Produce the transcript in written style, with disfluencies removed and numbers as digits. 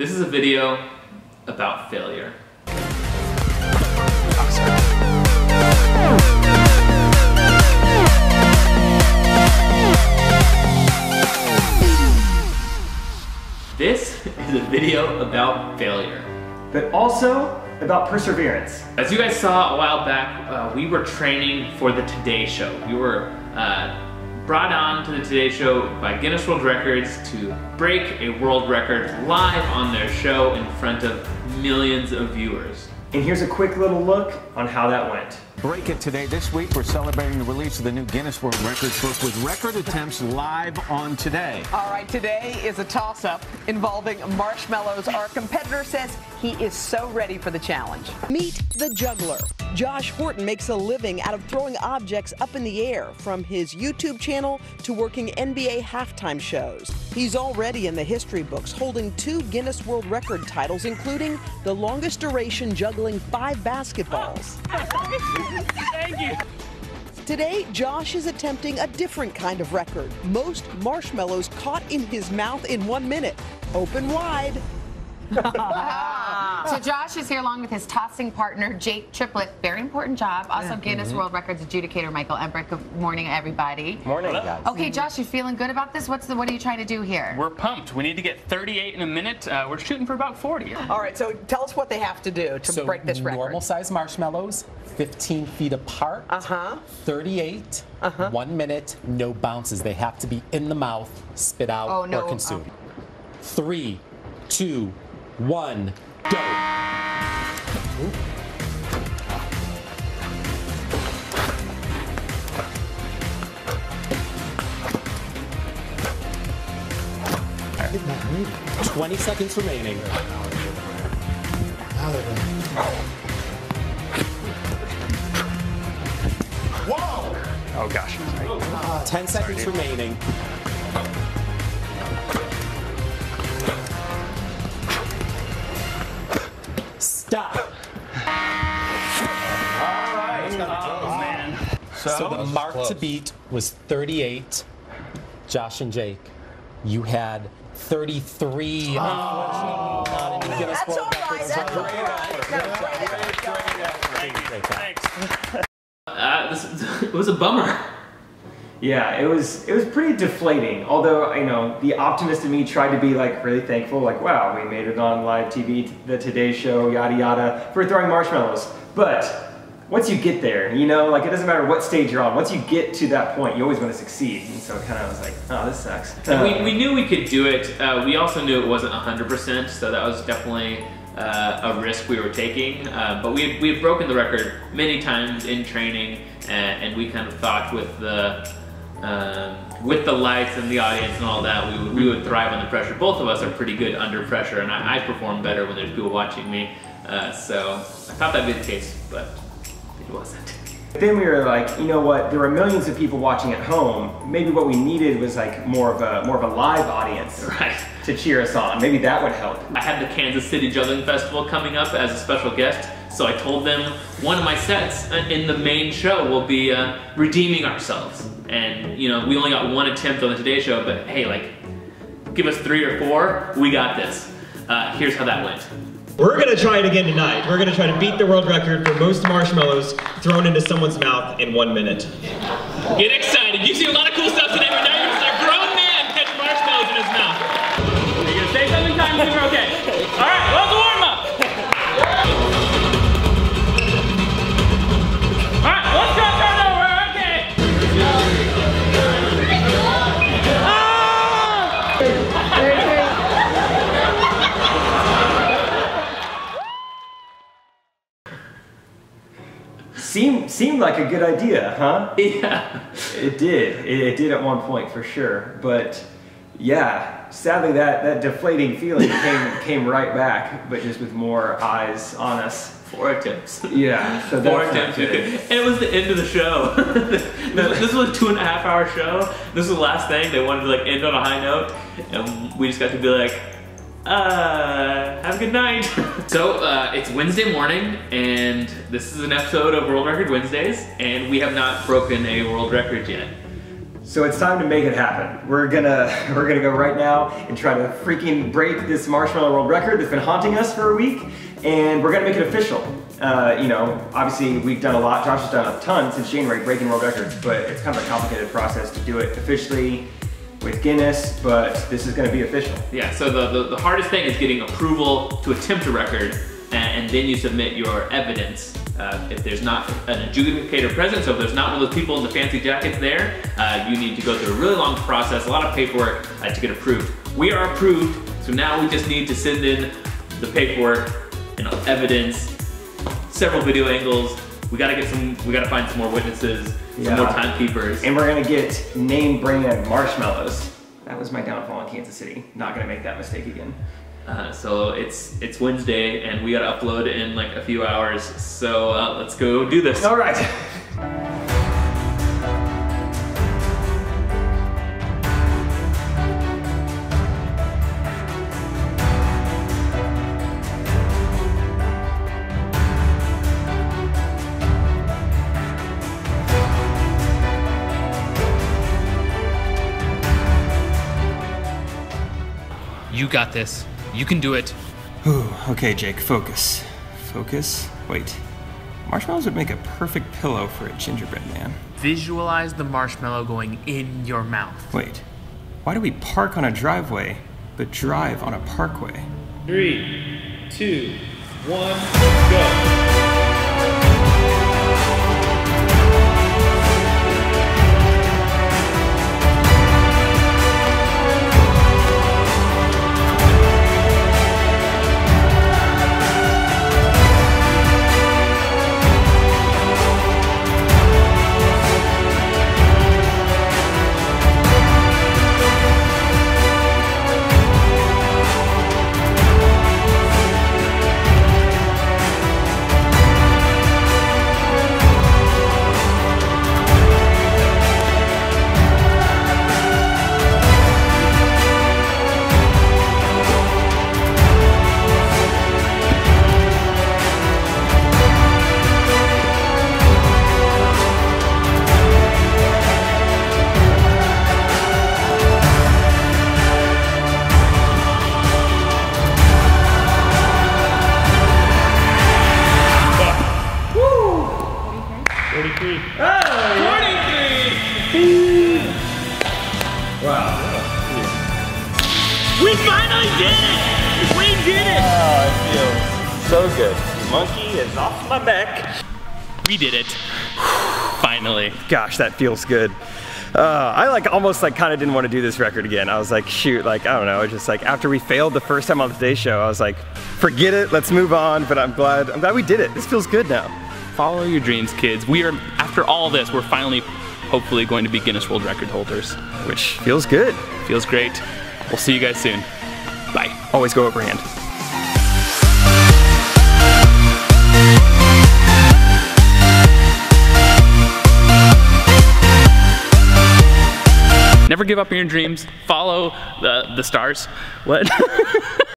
This is a video about failure. This is a video about failure. But also about perseverance. As you guys saw a while back, we were training for the TODAY Show. We were brought on to the TODAY Show by Guinness World Records to break a world record live on their show in front of millions of viewers. And here's a quick little look on how that went. Break it today. This week, we're celebrating the release of the new Guinness World Records book with record attempts live on Today. All right, Today is a toss-up involving marshmallows. Our competitor says he is so ready for the challenge. Meet the juggler. Josh Horton makes a living out of throwing objects up in the air, from his YouTube channel to working NBA halftime shows. He's already in the history books, holding 2 Guinness World Record titles, including the longest duration juggling 5 basketballs. Oh. Thank you. Today, Josh is attempting a different kind of record. Most marshmallows caught in his mouth in 1 minute. Open wide. So Josh is here along with his tossing partner, Jake Triplett. Very important job. Also, Guinness World Records adjudicator Michael Embrick. Good morning, everybody. Morning, guys. Okay, Josh, you feeling good about this? What are you trying to do here? We're pumped. We need to get 38 in a minute. We're shooting for about 40. All right, so tell us what they have to do to break this record. Normal-sized marshmallows, 15 feet apart, 38, 1 minute, no bounces. They have to be in the mouth, spit out, or consumed. 3, 2, 1, go. Right. 20 seconds remaining. Whoa! Oh gosh. 10 seconds remaining. Stop. All right. It's gotta be close, man. So the mark to beat was 38. Josh and Jake, you had 33. Oh. That's all right. That's all right. Thanks. It was a bummer. Yeah, it was pretty deflating. Although, you know, the optimist in me tried to be like really thankful, like, wow, we made it on live TV, the Today Show, yada yada, for throwing marshmallows. But once you get there, you know, like, it doesn't matter what stage you're on. Once you get to that point, you always want to succeed. And so it kind of was like, oh, this sucks. We knew we could do it. We also knew it wasn't 100%, so that was definitely a risk we were taking. But we had broken the record many times in training, and we kind of thought with the lights and the audience and all that, we would thrive on the pressure. Both of us are pretty good under pressure, and I perform better when there's people watching me. So I thought that'd be the case, but it wasn't. Then we were like, you know what? There were millions of people watching at home. Maybe what we needed was like more of a live audience, right, to cheer us on. Maybe that would help. I had the Kansas City Juggling Festival coming up as a special guest. So I told them one of my sets in the main show will be redeeming ourselves. And, you know, we only got 1 attempt on the Today Show, but hey, like, give us 3 or 4, we got this. Here's how that went. We're gonna try it again tonight. We're gonna try to beat the world record for most marshmallows thrown into someone's mouth in 1 minute. Get excited, you see a lot of cool stuff today, but now you're just a grown man catching marshmallows in his mouth. You're gonna say something time and we're okay. All right, well, the warm-up. Seemed like a good idea, huh? Yeah. It did. It did at one point for sure. But yeah, sadly that deflating feeling came right back, but just with more eyes on us. 4 attempts. Yeah. So 4 attempts. And it was the end of the show. This was a 2.5-hour show. This was the last thing. They wanted to like end on a high note, and we just got to be like, have a good night. So, it's Wednesday morning, and this is an episode of World Record Wednesdays, and we have not broken a world record yet. So it's time to make it happen. We're gonna go right now and try to freaking break this marshmallow world record that's been haunting us for a week, and we're gonna make it official. You know, obviously we've done a lot, Josh has done a ton since January breaking world records, but it's kind of a complicated process to do it officially with Guinness, but this is gonna be official. Yeah, so the hardest thing is getting approval to attempt a record, and then you submit your evidence. If there's not an adjudicator present, so if there's not one of those people in the fancy jackets there, you need to go through a really long process, a lot of paperwork to get approved. We are approved, so now we just need to send in the paperwork and evidence, several video angles. We gotta find some more witnesses, some more timekeepers. And we're gonna get name brand marshmallows. That was my downfall in Kansas City. Not gonna make that mistake again. So it's Wednesday, and we gotta upload in like a few hours, so let's go do this. All right. You got this. You can do it. Ooh, okay, Jake, focus. Focus, wait. Marshmallows would make a perfect pillow for a gingerbread man. Visualize the marshmallow going in your mouth. Wait, why do we park on a driveway, but drive on a parkway? 3, 2, 1, go. We finally did it! We did it! Oh, it feels so good. The monkey is off my back. We did it. Finally. Gosh, that feels good. I almost kind of didn't want to do this record again. I was like, shoot, I don't know. Just after we failed the first time on the TODAY Show, I was like, forget it, let's move on. But I'm glad we did it. This feels good now. Follow your dreams, kids. We are, after all this, we're finally, hopefully, going to be Guinness World Record holders. Which feels good. Feels great. We'll see you guys soon. Bye. Always go overhand. Never give up on your dreams. Follow the stars. What?